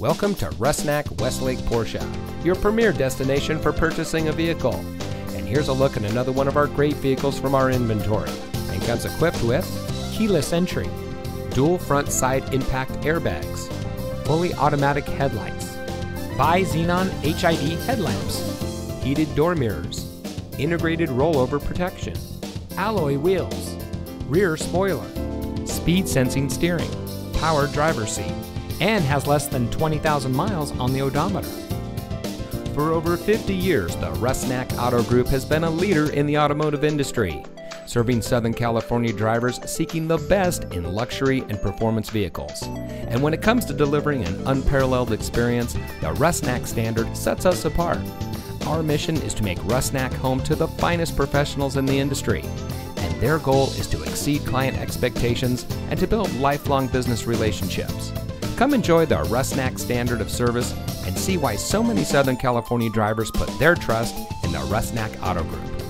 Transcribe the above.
Welcome to Rusnak Westlake Porsche, your premier destination for purchasing a vehicle. And here's a look at another one of our great vehicles from our inventory. And comes equipped with keyless entry, dual front side impact airbags, fully automatic headlights, bi-xenon HID headlamps, heated door mirrors, integrated rollover protection, alloy wheels, rear spoiler, speed sensing steering, power driver's seat, and has less than 20,000 miles on the odometer. For over 50 years, the Rusnak Auto Group has been a leader in the automotive industry, serving Southern California drivers seeking the best in luxury and performance vehicles. And when it comes to delivering an unparalleled experience, the Rusnak standard sets us apart. Our mission is to make Rusnak home to the finest professionals in the industry, and their goal is to exceed client expectations and to build lifelong business relationships. Come enjoy the Rusnak standard of service and see why so many Southern California drivers put their trust in the Rusnak Auto Group.